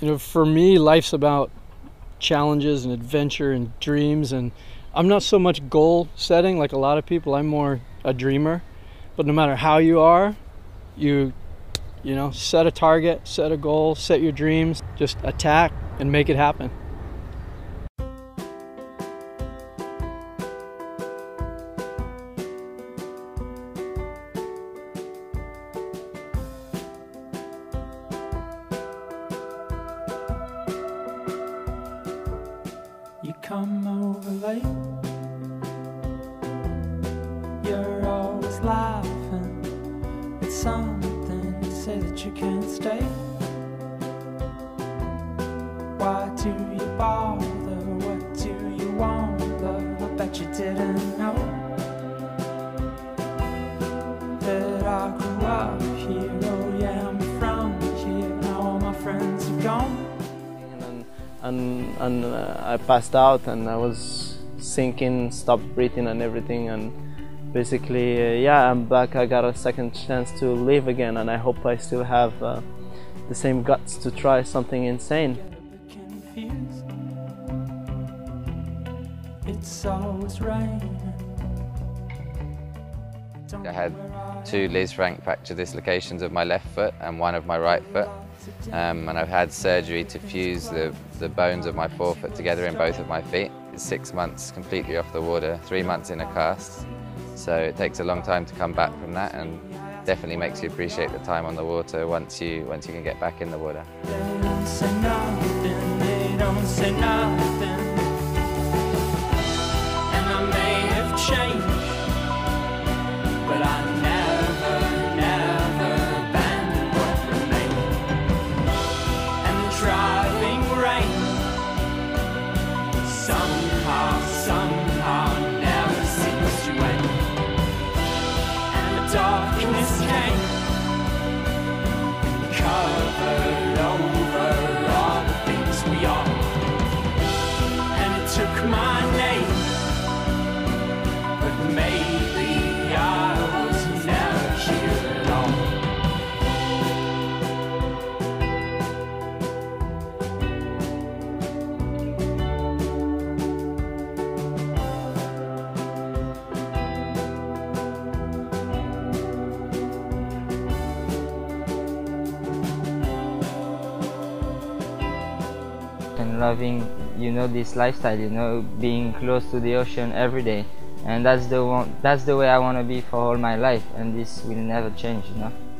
You know, for me, life's about challenges and adventure and dreams, and I'm not so much goal setting like a lot of people. I'm more a dreamer. But no matter how you are, you know, set a target, set a goal, set your dreams, just attack and make it happen. You come over late, you're always laughing at something. You say that you can't stay. Why do you bother? What do you want, love? I bet you didn't know that I grew up here. Oh yeah, I'm from here. Now all my friends are gone. And I passed out and I was sinking, stopped breathing and everything, and basically, yeah, I'm back. I got a second chance to live again, and I hope I still have the same guts to try something insane. I had two Lisfranc fracture dislocations of my left foot and one of my right foot. And I've had surgery to fuse the bones of my forefoot together in both of my feet. It's 6 months completely off the water, 3 months in a cast. So it takes a long time to come back from that, and definitely makes you appreciate the time on the water once you can get back in the water. They don't say nothing, they don't say nothing. And I may have changed, but I darkness came, covered over all the things we are, and it took my name, but maybe I was never here at and loving, you know, this lifestyle, you know, being close to the ocean every day, and that's the way I want to be for all my life, and this will never change, you know.